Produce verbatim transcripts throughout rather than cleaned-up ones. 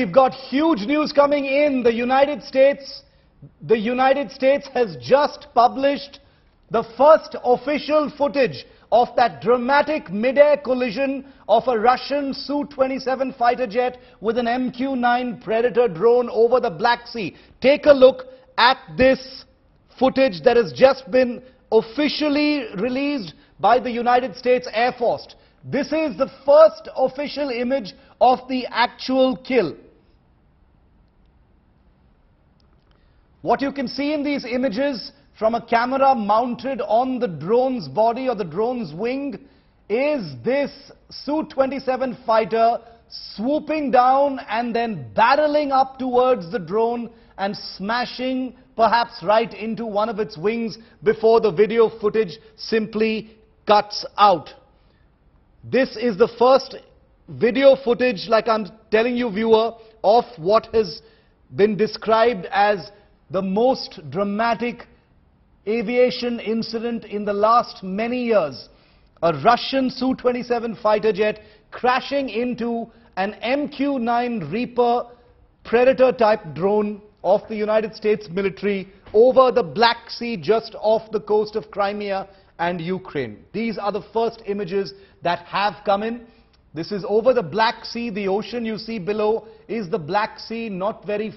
We've got huge news coming in. The United States, the United States has just published the first official footage of that dramatic mid-air collision of a Russian S U twenty-seven fighter jet with an M Q nine Predator drone over the Black Sea. Take a look at this footage that has just been officially released by the United States Air Force. This is the first official image of the actual kill. What you can see in these images from a camera mounted on the drone's body or the drone's wing is this S U twenty-seven fighter swooping down and then barreling up towards the drone and smashing perhaps right into one of its wings before the video footage simply cuts out. This is the first video footage, like I'm telling you, viewer, of what has been described as the most dramatic aviation incident in the last many years. A Russian S U twenty-seven fighter jet crashing into an M Q nine Reaper Predator-type drone of the United States military over the Black Sea just off the coast of Crimea and Ukraine. These are the first images that have come in. This is over the Black Sea. The ocean you see below is the Black Sea, not very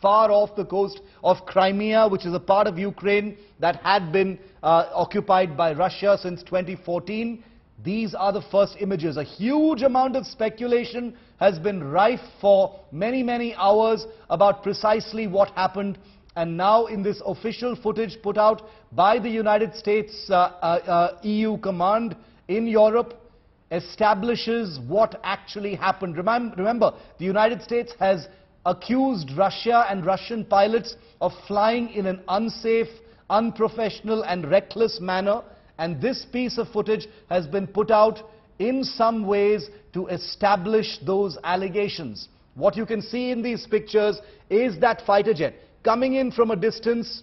far off the coast of Crimea, which is a part of Ukraine that had been uh, occupied by Russia since twenty fourteen. These are the first images. A huge amount of speculation has been rife for many, many hours about precisely what happened. And now in this official footage put out by the United States uh, uh, uh, E U command in Europe establishes what actually happened. Remem- remember, the United States has accused Russia and Russian pilots of flying in an unsafe, unprofessional and reckless manner. And this piece of footage has been put out in some ways to establish those allegations. What you can see in these pictures is that fighter jet coming in from a distance,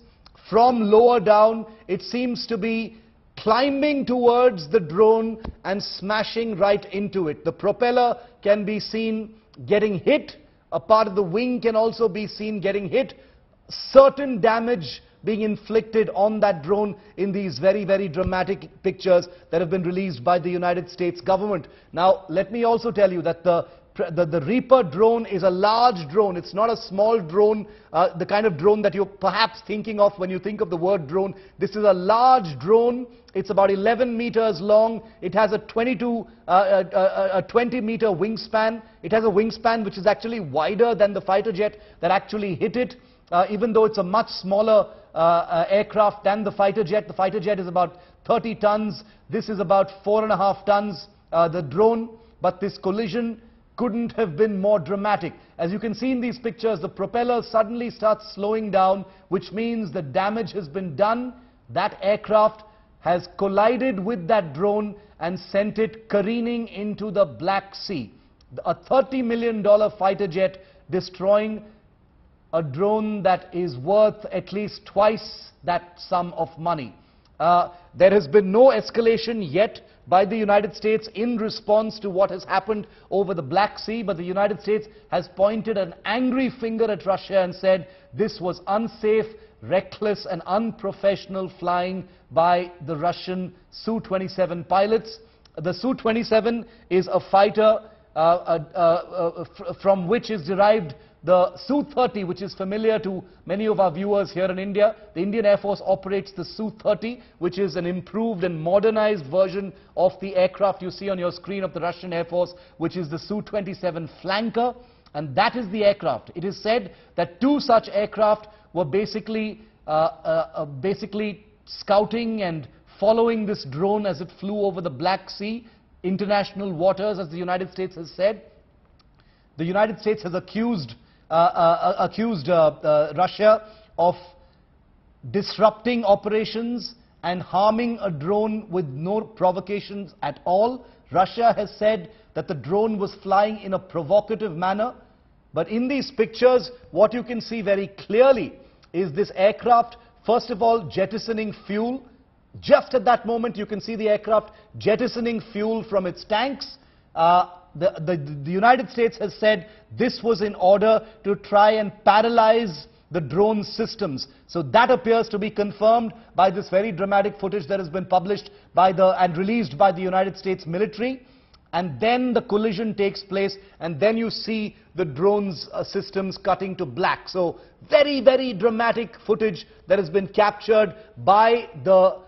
from lower down. It seems to be climbing towards the drone and smashing right into it. The propeller can be seen getting hit. A part of the wing can also be seen getting hit. Certain damage being inflicted on that drone in these very, very dramatic pictures that have been released by the United States government. Now, let me also tell you that the The, the Reaper drone is a large drone. It's not a small drone, uh, the kind of drone that you're perhaps thinking of when you think of the word drone. This is a large drone. It's about eleven meters long. It has a twenty-two, uh, a, a, a twenty meter wingspan. It has a wingspan which is actually wider than the fighter jet that actually hit it. Uh, even though it's a much smaller uh, uh, aircraft than the fighter jet, the fighter jet is about thirty tons. This is about four and a half tons. Uh, the drone, but this collision couldn't have been more dramatic. As you can see in these pictures, the propeller suddenly starts slowing down, which means the damage has been done. That aircraft has collided with that drone and sent it careening into the Black Sea. A thirty million dollar fighter jet destroying a drone that is worth at least twice that sum of money. Uh, there has been no escalation yet by the United States in response to what has happened over the Black Sea, but the United States has pointed an angry finger at Russia and said this was unsafe, reckless and unprofessional flying by the Russian S U twenty-seven pilots. The S U twenty-seven is a fighter uh, uh, uh, uh, from which is derived the S U thirty, which is familiar to many of our viewers here in India. The Indian Air Force operates the S U thirty, which is an improved and modernized version of the aircraft you see on your screen of the Russian Air Force, which is the S U twenty-seven Flanker. And that is the aircraft. It is said that two such aircraft were basically, uh, uh, uh, basically scouting and following this drone as it flew over the Black Sea, international waters, as the United States has said. The United States has accused Uh, uh, uh, accused uh, uh, Russia of disrupting operations and harming a drone with no provocations at all. Russia has said that the drone was flying in a provocative manner. But in these pictures, what you can see very clearly is this aircraft, first of all, jettisoning fuel. Just at that moment, you can see the aircraft jettisoning fuel from its tanks. Uh, the, the, the United States has said this was in order to try and paralyze the drone systems. So that appears to be confirmed by this very dramatic footage that has been published by the and released by the United States military. And then the collision takes place, and then you see the drones' uh, systems cutting to black. So very, very dramatic footage that has been captured by the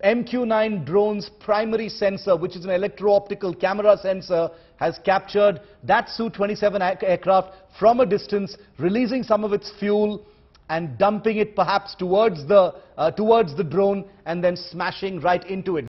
M Q nine drone's primary sensor, which is an electro-optical camera sensor, has captured that Su twenty-seven aircraft from a distance, releasing some of its fuel and dumping it perhaps towards the, uh, towards the drone, and then smashing right into it.